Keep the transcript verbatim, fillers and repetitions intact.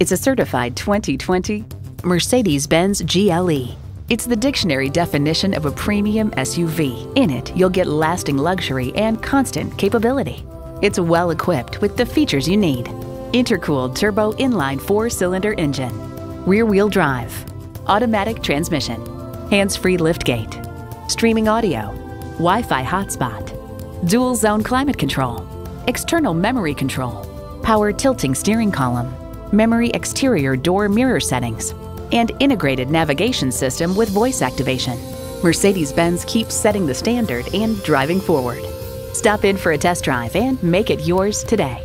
It's a certified twenty twenty Mercedes-Benz G L E. It's the dictionary definition of a premium S U V. In it, you'll get lasting luxury and constant capability. It's well equipped with the features you need: intercooled turbo inline four-cylinder engine, rear-wheel drive, automatic transmission, hands-free liftgate, streaming audio, Wi Fi hotspot, dual-zone climate control, external memory control, power tilting steering column, memory exterior door mirror settings, and integrated navigation system with voice activation. Mercedes-Benz keeps setting the standard and driving forward. Stop in for a test drive and make it yours today.